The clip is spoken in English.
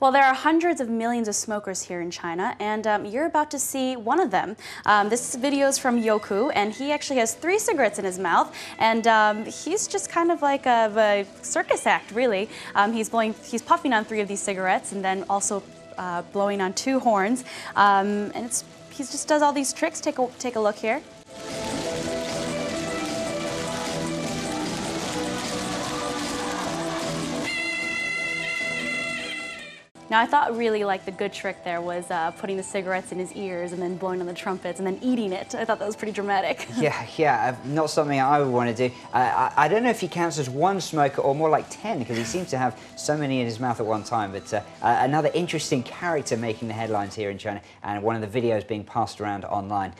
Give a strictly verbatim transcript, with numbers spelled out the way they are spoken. Well, there are hundreds of millions of smokers here in China, and um, you're about to see one of them. Um, this video is from Youku, and he actually has three cigarettes in his mouth, and um, he's just kind of like a, a circus act, really. Um, he's blowing, he's puffing on three of these cigarettes, and then also uh, blowing on two horns, um, and it's he just does all these tricks. Take a take a look here. Now, I thought really like the good trick there was uh, putting the cigarettes in his ears and then blowing on the trumpets and then eating it. I thought that was pretty dramatic. yeah, yeah, not something I would want to do. Uh, I, I don't know if he counts as one smoker or more like ten, because he seems to have so many in his mouth at one time. But uh, uh, another interesting character making the headlines here in China, and one of the videos being passed around online.